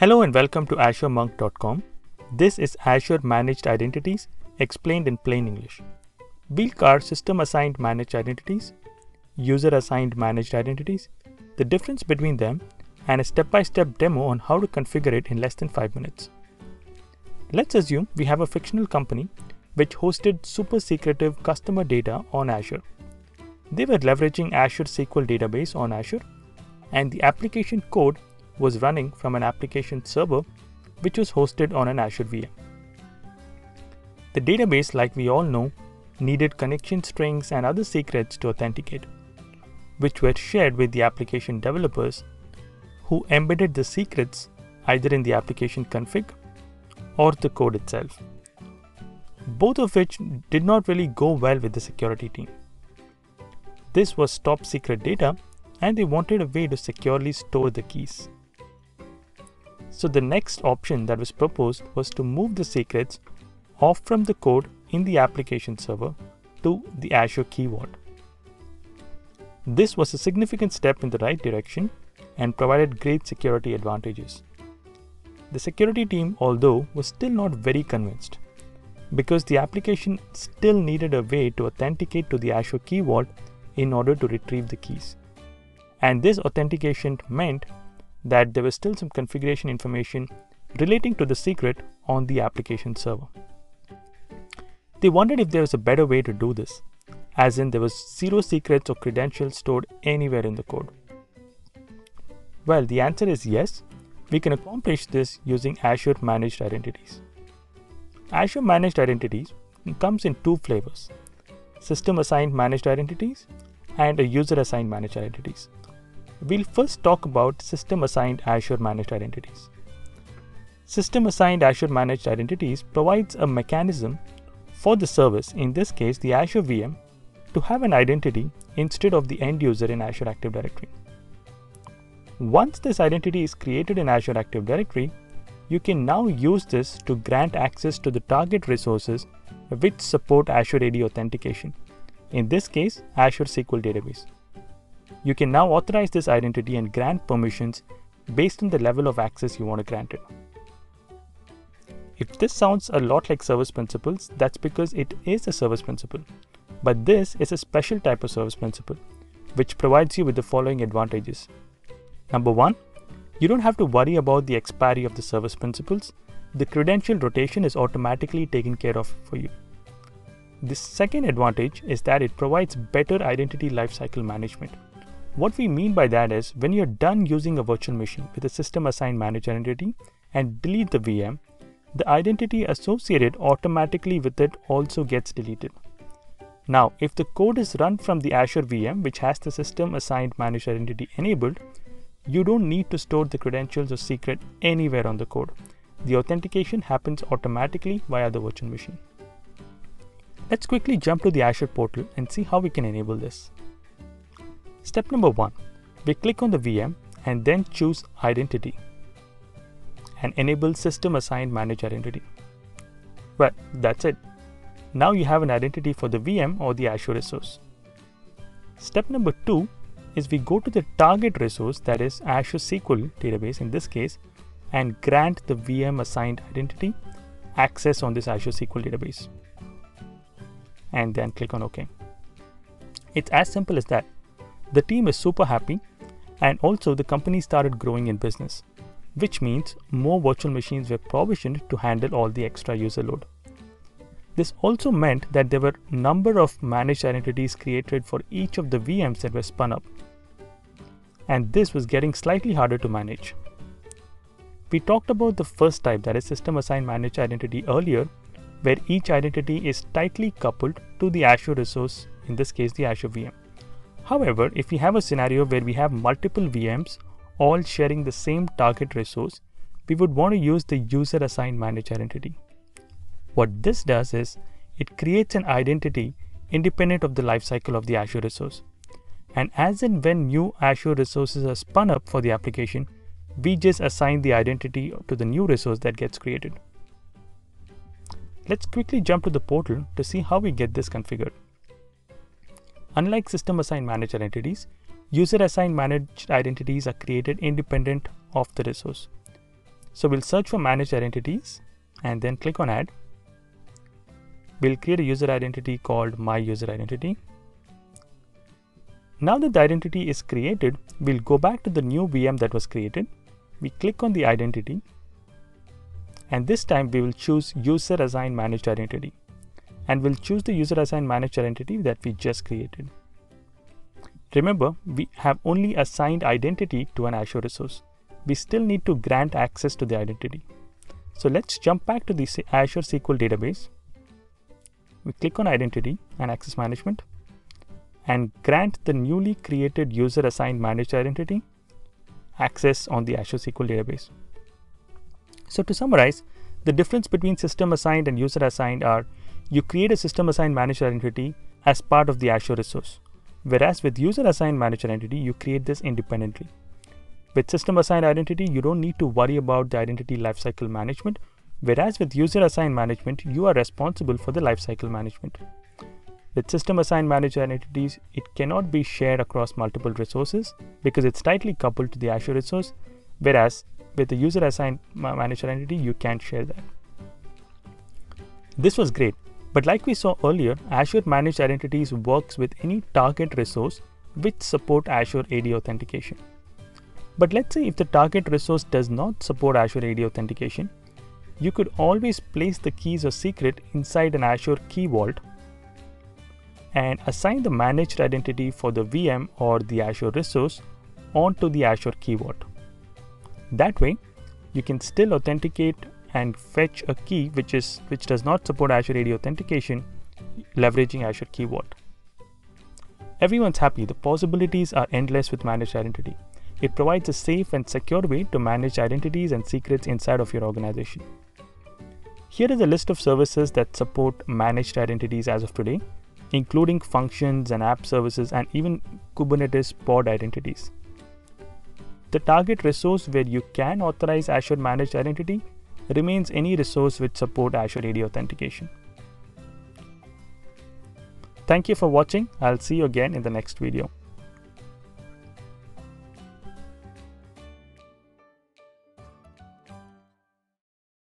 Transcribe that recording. Hello and welcome to AzureMonk.com. This is Azure Managed Identities explained in plain English. We'll cover System Assigned Managed Identities, User Assigned Managed Identities, the difference between them, and a step-by-step demo on how to configure it in less than 5 minutes. Let's assume we have a fictional company which hosted super secretive customer data on Azure. They were leveraging Azure SQL database on Azure, and the application code was running from an application server which was hosted on an Azure VM. The database, like we all know, needed connection strings and other secrets to authenticate, which were shared with the application developers who embedded the secrets either in the application config or the code itself, both of which did not really go well with the security team. This was top secret data, and they wanted a way to securely store the keys. So the next option that was proposed was to move the secrets off from the code in the application server to the Azure Key Vault. This was a significant step in the right direction and provided great security advantages. The security team, although, was still not very convinced because the application still needed a way to authenticate to the Azure Key Vault in order to retrieve the keys. And this authentication meant that there was still some configuration information relating to the secret on the application server. They wondered if there was a better way to do this, as in there was zero secrets or credentials stored anywhere in the code. Well, the answer is yes, we can accomplish this using Azure Managed Identities. Azure Managed Identities comes in two flavors, System Assigned Managed Identities and a User Assigned Managed Identities. We'll first talk about System Assigned Azure Managed Identities. System Assigned Azure Managed Identities provides a mechanism for the service, in this case the Azure VM, to have an identity instead of the end user in Azure Active Directory. Once this identity is created in Azure Active Directory, you can now use this to grant access to the target resources which support Azure AD authentication, in this case Azure SQL database. You can now authorize this identity and grant permissions based on the level of access you want to grant it. If this sounds a lot like service principles, that's because it is a service principle. But this is a special type of service principle, which provides you with the following advantages. Number one, you don't have to worry about the expiry of the service principles. The credential rotation is automatically taken care of for you. The second advantage is that it provides better identity lifecycle management. What we mean by that is when you're done using a virtual machine with a System Assigned Managed Identity and delete the VM, the identity associated automatically with it also gets deleted. Now, if the code is run from the Azure VM, which has the System Assigned Managed Identity enabled, you don't need to store the credentials or secret anywhere on the code. The authentication happens automatically via the virtual machine. Let's quickly jump to the Azure portal and see how we can enable this. Step number one, we click on the VM and then choose Identity and enable System Assigned Managed Identity. Well, that's it. Now you have an identity for the VM or the Azure resource. Step number two is we go to the target resource, that is Azure SQL database in this case, and grant the VM assigned identity access on this Azure SQL database. And then click on OK. It's as simple as that. The team is super happy, and also the company started growing in business, which means more virtual machines were provisioned to handle all the extra user load. This also meant that there were a number of managed identities created for each of the VMs that were spun up, and this was getting slightly harder to manage. We talked about the first type, that is System Assigned Managed Identity earlier, where each identity is tightly coupled to the Azure resource, in this case the Azure VM. However, if we have a scenario where we have multiple VMs all sharing the same target resource, we would want to use the User Assigned Managed Identity. What this does is, it creates an identity independent of the lifecycle of the Azure resource. And as and when new Azure resources are spun up for the application, we just assign the identity to the new resource that gets created. Let's quickly jump to the portal to see how we get this configured. Unlike System Assigned Managed Identities, User Assigned Managed Identities are created independent of the resource. So we'll search for Managed Identities and then click on Add. We'll create a user identity called My User Identity. Now that the identity is created, we'll go back to the new VM that was created. We click on the identity, and this time we will choose User Assigned Managed Identity, and we'll choose the User Assigned Managed Identity that we just created. Remember, we have only assigned identity to an Azure resource. We still need to grant access to the identity. So let's jump back to the Azure SQL database. We click on Identity and Access Management and grant the newly created User Assigned Managed Identity access on the Azure SQL database. So to summarize, the difference between System Assigned and User Assigned are you create a System Assigned Managed Identity as part of the Azure resource, whereas with User Assigned Managed Identity, you create this independently. With System Assigned Identity, you don't need to worry about the identity lifecycle management, whereas with User Assigned Management, you are responsible for the lifecycle management. With System Assigned Managed Identities, it cannot be shared across multiple resources because it's tightly coupled to the Azure resource, whereas with the User Assigned Managed Identity, you can share that. This was great, but like we saw earlier, Azure Managed Identities works with any target resource which support Azure AD authentication. But let's say if the target resource does not support Azure AD authentication, you could always place the keys or secret inside an Azure Key Vault and assign the managed identity for the VM or the Azure resource onto the Azure Key Vault. That way, you can still authenticate and fetch a key which does not support Azure AD authentication, leveraging Azure Key Vault. Everyone's happy. The possibilities are endless with managed identity. It provides a safe and secure way to manage identities and secrets inside of your organization. Here is a list of services that support managed identities as of today, including functions and app services and even Kubernetes pod identities. The target resource where you can authorize Azure Managed Identity remains any resource which supports Azure AD authentication. Thank you for watching. I'll see you again in the next video.